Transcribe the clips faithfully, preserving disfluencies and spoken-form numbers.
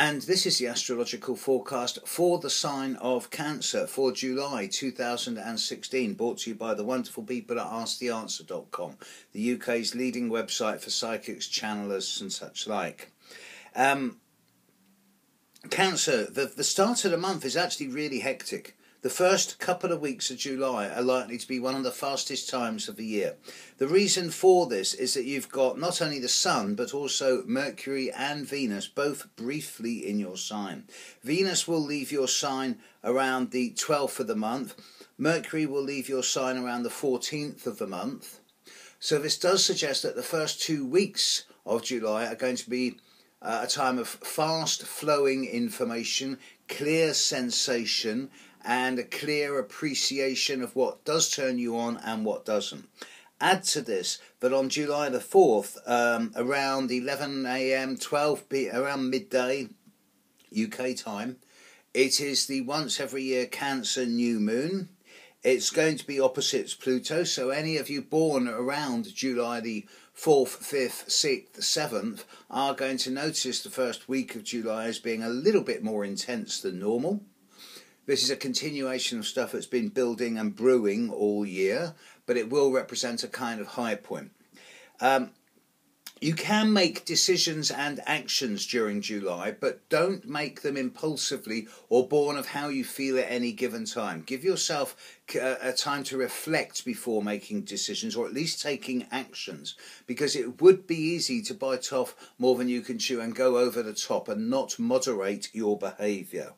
And this is the astrological forecast for the sign of Cancer for July two thousand sixteen, brought to you by the wonderful people at Ask The Answer dot com, the U K's leading website for psychics, channelers and such like. Um, Cancer, the, the start of the month is actually really hectic. The first couple of weeks of July are likely to be one of the fastest times of the year. The reason for this is that you've got not only the Sun, but also Mercury and Venus, both briefly in your sign. Venus will leave your sign around the twelfth of the month. Mercury will leave your sign around the fourteenth of the month. So this does suggest that the first two weeks of July are going to be uh, a time of fast-flowing information, clear sensation, and a clear appreciation of what does turn you on and what doesn't. Add to this that on July the fourth, um, around eleven A M, twelve P M, around midday U K time, it is the once every year Cancer new moon. It's going to be opposite Pluto, so any of you born around July the fourth, fifth, sixth, seventh are going to notice the first week of July as being a little bit more intense than normal. This is a continuation of stuff that's been building and brewing all year, but it will represent a kind of high point. Um, you can make decisions and actions during July, but don't make them impulsively or born of how you feel at any given time. Give yourself a, a time to reflect before making decisions, or at least taking actions, because it would be easy to bite off more than you can chew and go over the top and not moderate your behaviour.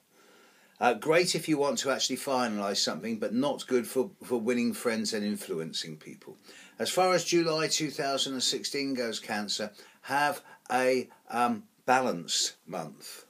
Uh, great if you want to actually finalise something, but not good for, for winning friends and influencing people. As far as July two thousand sixteen goes, Cancer, have a um, balanced month.